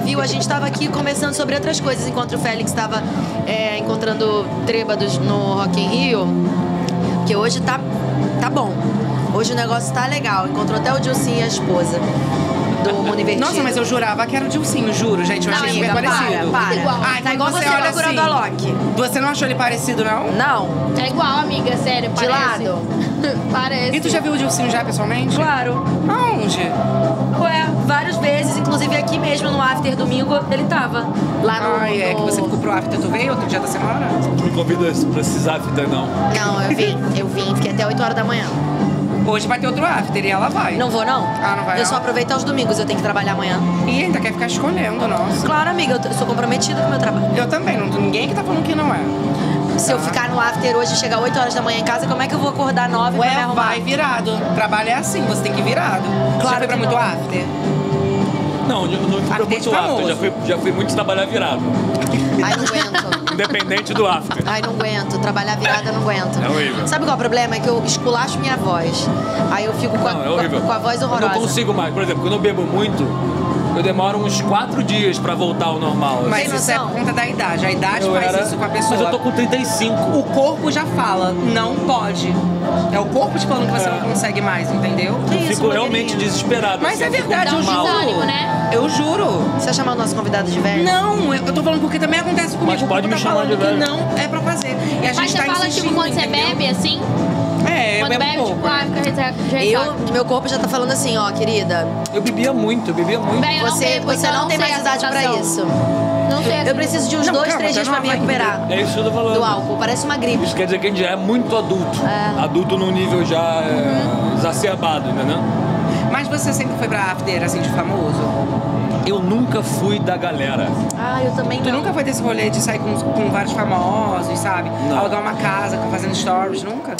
viu, a gente estava aqui conversando sobre outras coisas, enquanto o Félix estava encontrando trêbados no Rock in Rio, que hoje tá bom. Hoje o negócio tá legal. Encontrou até o Dilcinho e a esposa do Mundo Invertido. Nossa, mas eu jurava que era o Dilcinho, juro, gente. Eu achei ele parecido. Para. Ai, tá igual você olha assim. Do Alok. Você não achou ele parecido, não? Não. É igual, amiga, sério. De lado. Parece. E tu já viu o Dilcinho já, pessoalmente? Claro. Aonde? Ué, várias vezes. Inclusive aqui mesmo, no after domingo, ele tava. Lá no... Ai, é que você ficou pro after. Tu veio outro dia da semana? Tu me convidou pra esses after, não. Não, eu vim. Eu vim. Fiquei até 8 horas da manhã. Hoje vai ter outro after e ela vai. Não vou, não? Ah, não vai. Eu só aproveito aos domingos, eu tenho que trabalhar amanhã. E ainda quer ficar escolhendo, nossa. Claro, amiga, eu sou comprometida com o meu trabalho. Eu também, não tem ninguém que tá falando que não é. Se eu ficar no after hoje e chegar 8 horas da manhã em casa, como é que eu vou acordar 9 pra me arrumar? Vai virado. Trabalho é assim, você tem que ir virado. Claro. Já foi pra muito after? Não, não fui pra muito after, já fui muito trabalhar virado. Ai, não aguento. Independente do after. Ai, não aguento. Trabalhar virada, não aguento. É horrível. Sabe qual é o problema? É que eu esculacho minha voz. Aí eu fico com a voz horrorosa. Eu não consigo mais. Por exemplo, quando eu bebo muito, eu demoro uns 4 dias pra voltar ao normal. Mas assim, isso é por conta da idade. A idade faz isso com a pessoa. Mas eu tô com 35. O corpo já fala, não pode. É o corpo te falando que você não consegue mais, entendeu? Eu fico realmente desesperado. Mas assim, é verdade, eu juro. Né? Eu juro. Você chamar o nosso convidado de velho? Não, eu tô falando porque também acontece comigo. Mas pode me chamar de velho. Não, é pra fazer. E a gente mas você fala tipo quando você bebe, assim? É, eu bebo pouco. Meu corpo já tá falando assim, ó, querida. Eu bebia muito, eu bebia muito. Bem, você não tem mais idade pra isso. Não sei. Eu preciso de uns 2, 3 dias pra me recuperar. É isso que eu tô falando. Do álcool, parece uma gripe. Isso quer dizer que a gente já é muito adulto. É. Adulto num nível já exacerbado, entendeu? Mas você sempre foi pra after, assim, de famoso? Eu nunca fui da galera. Ah, eu também não. Tu nunca foi desse rolê de sair com vários famosos, sabe? Não. Alugar uma casa, fazendo stories, nunca?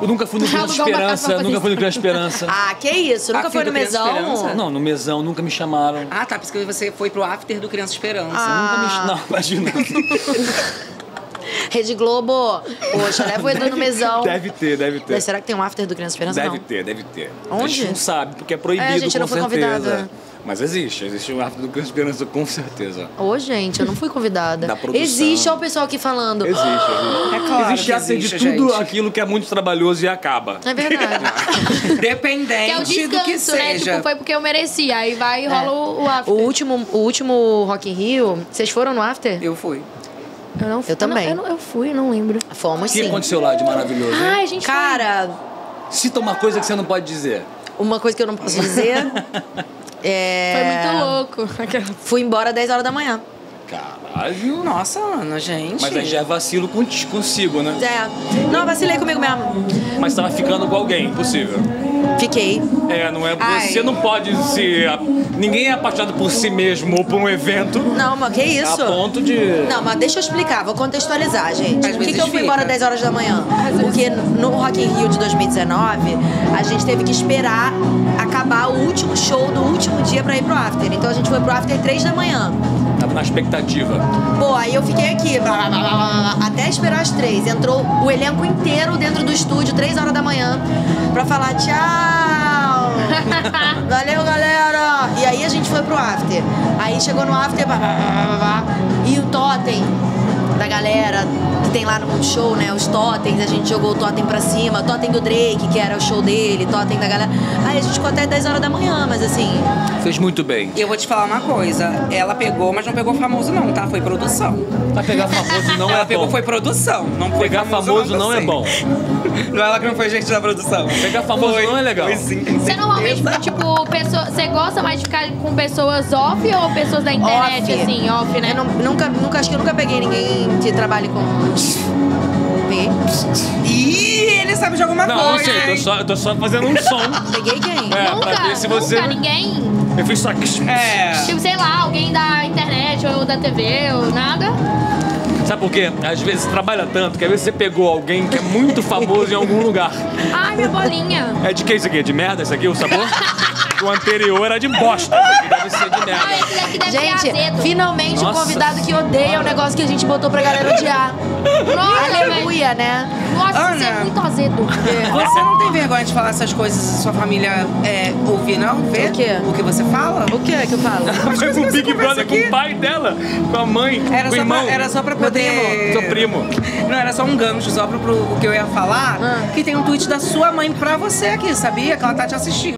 Eu nunca fui no Criança Esperança, nunca fui no Criança Esperança. Ah, que isso? Nunca foi no Mesão? Não, no Mesão, nunca me chamaram. Ah, tá, porque você foi pro after do Criança Esperança. Nunca me... Não, imagina. Rede Globo, poxa, leva o Edu no Mesão. Deve ter. Mas será que tem um after do Criança Esperança? Deve ter. Onde? A gente não sabe, porque é proibido, com certeza. A gente não foi convidada. Mas existe um after do Criança Esperança, com certeza. Ô, gente, eu não fui convidada. Da produção. Existe, olha o pessoal aqui falando. Existe. É claro existe after de tudo aquilo que é muito trabalhoso e acaba. É verdade. Dependente que é o descanso, do que seja. Né? Tipo, foi porque eu merecia, aí vai e rola o after. O último Rock in Rio, vocês foram no after? Eu fui. Eu não fui. Eu também. Eu fui, não lembro. Fomos sim. O que aconteceu lá de maravilhoso? Ai, gente. Cara, cita uma coisa que você não pode dizer. Uma coisa que eu não posso dizer. Foi muito louco. Fui embora 10 horas da manhã. Caralho. Nossa, Ana, gente. Mas aí já é vacilo consigo, né? É. Não, vacilei comigo mesmo. Mas tava ficando com alguém, impossível. Fiquei. É, não é. Ai. Você não pode se. Ninguém é apaixonado por si mesmo ou por um evento. Não, mas que isso? A ponto de. Não, mas deixa eu explicar, vou contextualizar, gente. Por que eu fui embora às 10 horas da manhã? Porque no Rock in Rio de 2019, a gente teve que esperar acabar o último show do último dia pra ir pro after. Então a gente foi pro after 3 da manhã. Tava na expectativa. Pô, aí eu fiquei aqui, até esperar as 3. Entrou o elenco inteiro dentro do estúdio, 3 horas da manhã, pra falar tchau. Valeu, galera. E aí a gente foi pro after. Aí chegou no after, e o totem da galera que tem lá no Mundo Show, né? Os totens, a gente jogou o totem pra cima. Totem do Drake, que era o show dele, totem da galera. Aí a gente ficou até 10 horas da manhã, mas assim... Fez muito bem. Eu vou te falar uma coisa. Ela pegou, mas não pegou famoso não, tá? Foi produção. Pra pegar famoso não é bom. Ela pegou, foi produção. Não foi pegar famoso não é bom. Não é ela que não foi gente da produção. Pegar famoso não é legal. Foi sim, você normalmente, tipo, você gosta mais de ficar com pessoas off ou pessoas da internet, off. Assim, off, né? Eu não, nunca, acho que eu nunca peguei ninguém que trabalhe com... Peguei? Ih, ele sabe de alguma coisa. Não, não sei, eu tô só fazendo um som. Peguei quem? É, nunca, ninguém? Eu fiz só aqui. É. Tipo, sei lá, alguém da internet ou da TV ou nada. Sabe por quê? Às vezes você trabalha tanto que às vezes você pegou alguém que é muito famoso em algum lugar. Ai, minha bolinha. É de que isso aqui? De merda isso aqui, o sabor? o anterior era de bosta. Deve ser de merda. Gente, finalmente o convidado que odeia o negócio que a gente botou pra galera odiar. Aleluia, né? Nossa, você é muito azedo. Você não tem vergonha de falar essas coisas e sua família ouvir, não? Ver? O quê? O que você fala? O que é que eu falo? Foi pro Big Brother com o pai dela, com a mãe, com o irmão. Era só pra poder... Seu primo. Não, era só um gancho, só pro que eu ia falar, que tem um tweet da sua mãe pra você aqui, sabia? Que ela tá te assistindo.